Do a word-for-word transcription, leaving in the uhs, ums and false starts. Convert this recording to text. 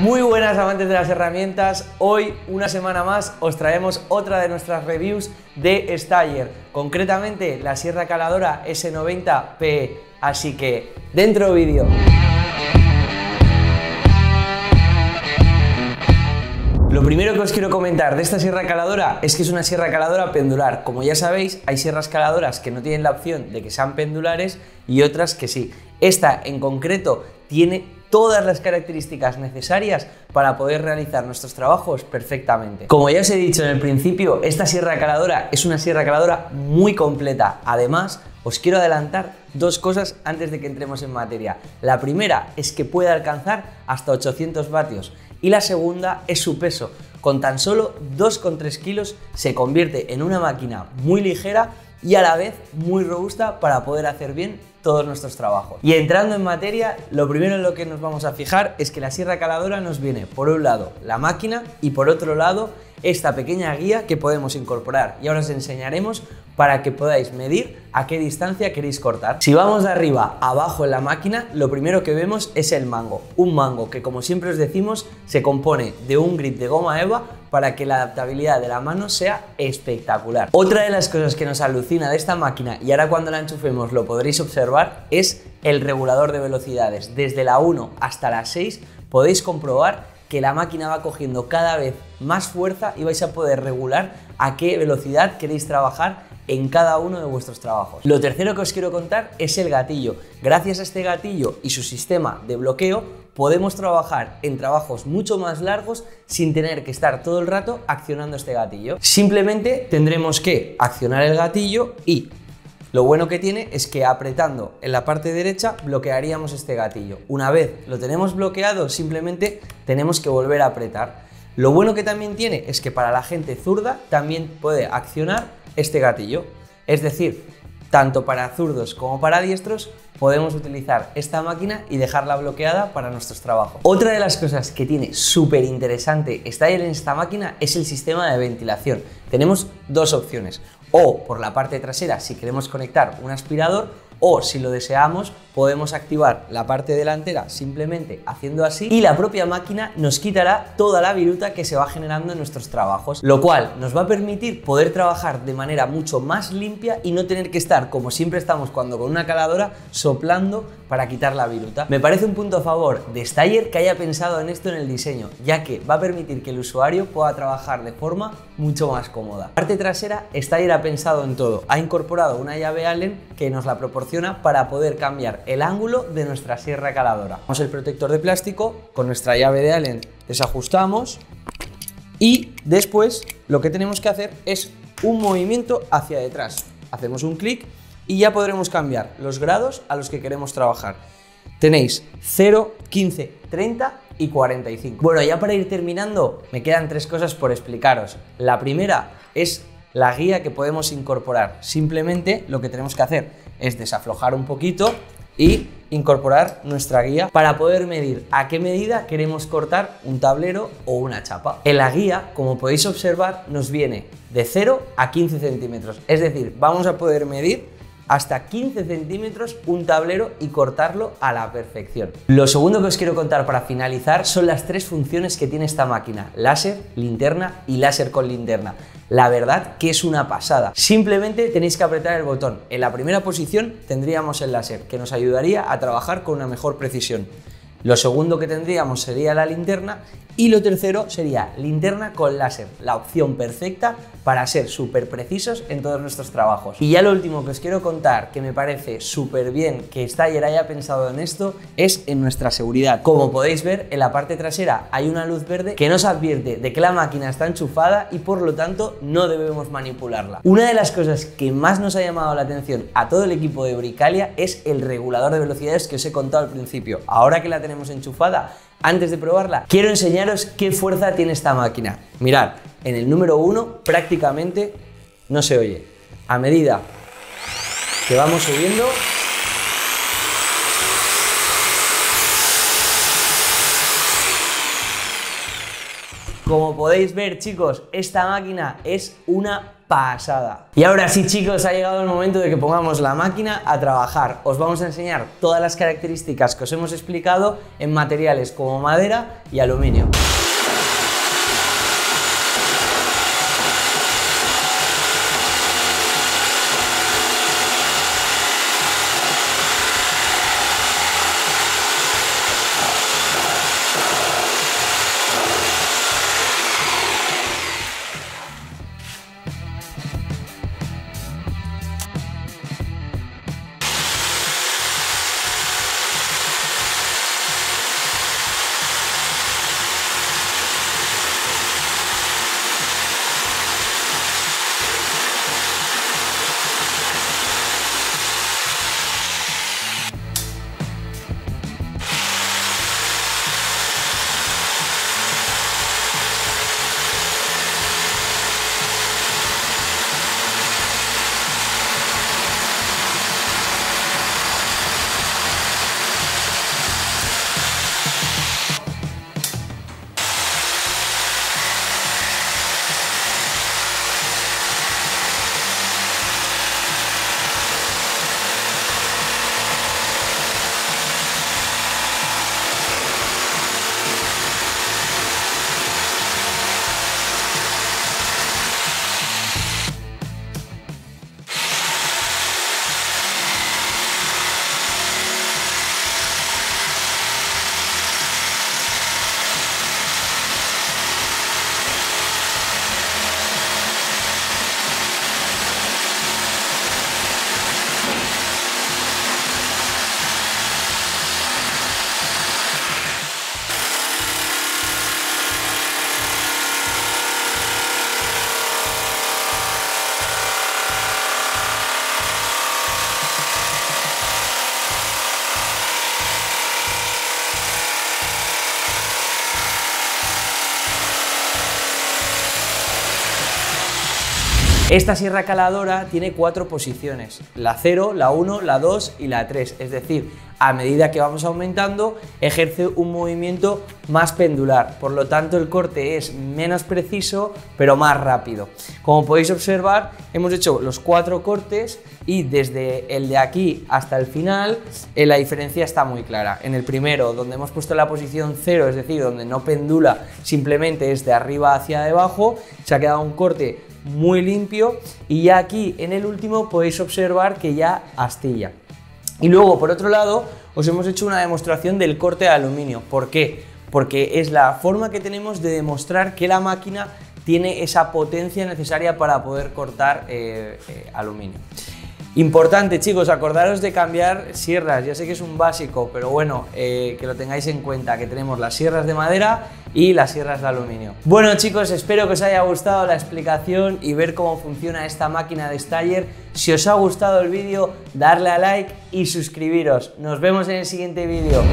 Muy buenas amantes de las herramientas, hoy una semana más os traemos otra de nuestras reviews de Stayer, concretamente la sierra caladora ese noventa P E, así que dentro vídeo. Lo primero que os quiero comentar de esta sierra caladora es que es una sierra caladora pendular. Como ya sabéis, hay sierras caladoras que no tienen la opción de que sean pendulares y otras que sí. Esta en concreto tiene todas las características necesarias para poder realizar nuestros trabajos perfectamente. Como ya os he dicho en el principio, esta sierra caladora es una sierra caladora muy completa. Además, os quiero adelantar dos cosas antes de que entremos en materia. La primera es que puede alcanzar hasta ochocientos vatios. Y la segunda es su peso. Con tan solo dos coma tres kilos se convierte en una máquina muy ligera y a la vez muy robusta para poder hacer bien todos nuestros trabajos. Y entrando en materia, lo primero en lo que nos vamos a fijar es que la sierra caladora nos viene por un lado la máquina y por otro lado esta pequeña guía que podemos incorporar y ahora os enseñaremos para que podáis medir a qué distancia queréis cortar. Si vamos de arriba a abajo en la máquina, lo primero que vemos es el mango, un mango que, como siempre os decimos, se compone de un grip de goma EVA para que la adaptabilidad de la mano sea espectacular. Otra de las cosas que nos alucina de esta máquina, y ahora cuando la enchufemos lo podréis observar, es el regulador de velocidades. Desde la uno hasta la seis podéis comprobar que la máquina va cogiendo cada vez más fuerza y vais a poder regular a qué velocidad queréis trabajar en cada uno de vuestros trabajos. Lo tercero que os quiero contar es el gatillo. Gracias a este gatillo y su sistema de bloqueo podemos trabajar en trabajos mucho más largos sin tener que estar todo el rato accionando este gatillo. Simplemente tendremos que accionar el gatillo y lo bueno que tiene es que apretando en la parte derecha bloquearíamos este gatillo. Una vez lo tenemos bloqueado, simplemente tenemos que volver a apretar. Lo bueno que también tiene es que para la gente zurda también puede accionar este gatillo. Es decir, tanto para zurdos como para diestros podemos utilizar esta máquina y dejarla bloqueada para nuestros trabajos. Otra de las cosas que tiene súper interesante Stayer en esta máquina es el sistema de ventilación. Tenemos dos opciones, o por la parte trasera si queremos conectar un aspirador, o si lo deseamos podemos activar la parte delantera simplemente haciendo así y la propia máquina nos quitará toda la viruta que se va generando en nuestros trabajos, lo cual nos va a permitir poder trabajar de manera mucho más limpia y no tener que estar, como siempre estamos cuando con una caladora, soplando para quitar la viruta. Me parece un punto a favor de Stayer que haya pensado en esto en el diseño, ya que va a permitir que el usuario pueda trabajar de forma mucho más cómoda. Parte trasera, Stayer ha pensado en todo, ha incorporado una llave Allen que nos la proporciona para poder cambiar el ángulo de nuestra sierra caladora. Vamos el protector de plástico, con nuestra llave de Allen desajustamos y después lo que tenemos que hacer es un movimiento hacia detrás. Hacemos un clic y ya podremos cambiar los grados a los que queremos trabajar. Tenéis cero, quince, treinta y cuarenta y cinco. Bueno, ya para ir terminando me quedan tres cosas por explicaros. La primera es la guía que podemos incorporar. Simplemente lo que tenemos que hacer es desaflojar un poquito y incorporar nuestra guía para poder medir a qué medida queremos cortar un tablero o una chapa. En la guía, como podéis observar, nos viene de cero a quince centímetros, es decir, vamos a poder medir hasta quince centímetros un tablero y cortarlo a la perfección. Lo segundo que os quiero contar para finalizar son las tres funciones que tiene esta máquina: láser, linterna y láser con linterna. La verdad que es una pasada. Simplemente tenéis que apretar el botón. En la primera posición tendríamos el láser, que nos ayudaría a trabajar con una mejor precisión. Lo segundo que tendríamos sería la linterna y lo tercero sería linterna con láser, la opción perfecta para ser súper precisos en todos nuestros trabajos. Y ya lo último que os quiero contar, que me parece súper bien que Stayer haya pensado en esto, es en nuestra seguridad. Como podéis ver, en la parte trasera hay una luz verde que nos advierte de que la máquina está enchufada y por lo tanto no debemos manipularla. Una de las cosas que más nos ha llamado la atención a todo el equipo de Bricalia es el regulador de velocidades que os he contado al principio. Ahora que la tenemos enchufada, antes de probarla, quiero enseñaros qué fuerza tiene esta máquina. Mirad, en el número uno prácticamente no se oye. A medida que vamos subiendo, como podéis ver, chicos, esta máquina es una pasada. Y ahora sí, chicos, ha llegado el momento de que pongamos la máquina a trabajar. Os vamos a enseñar todas las características que os hemos explicado en materiales como madera y aluminio. Esta sierra caladora tiene cuatro posiciones, la cero, la uno, la dos y la tres, es decir, a medida que vamos aumentando ejerce un movimiento más pendular, por lo tanto el corte es menos preciso pero más rápido. Como podéis observar, hemos hecho los cuatro cortes y desde el de aquí hasta el final eh, la diferencia está muy clara. En el primero, donde hemos puesto la posición cero, es decir, donde no pendula, simplemente es de arriba hacia abajo, se ha quedado un corte muy limpio, y ya aquí en el último podéis observar que ya astilla. Y luego, por otro lado, os hemos hecho una demostración del corte de aluminio. ¿Por qué? Porque es la forma que tenemos de demostrar que la máquina tiene esa potencia necesaria para poder cortar eh, eh, aluminio. Importante, chicos, acordaros de cambiar sierras. Ya sé que es un básico, pero bueno, eh, que lo tengáis en cuenta, que tenemos las sierras de madera y las sierras de aluminio. Bueno, chicos, espero que os haya gustado la explicación y ver cómo funciona esta máquina de Stayer. Si os ha gustado el vídeo, darle a like y suscribiros. Nos vemos en el siguiente vídeo.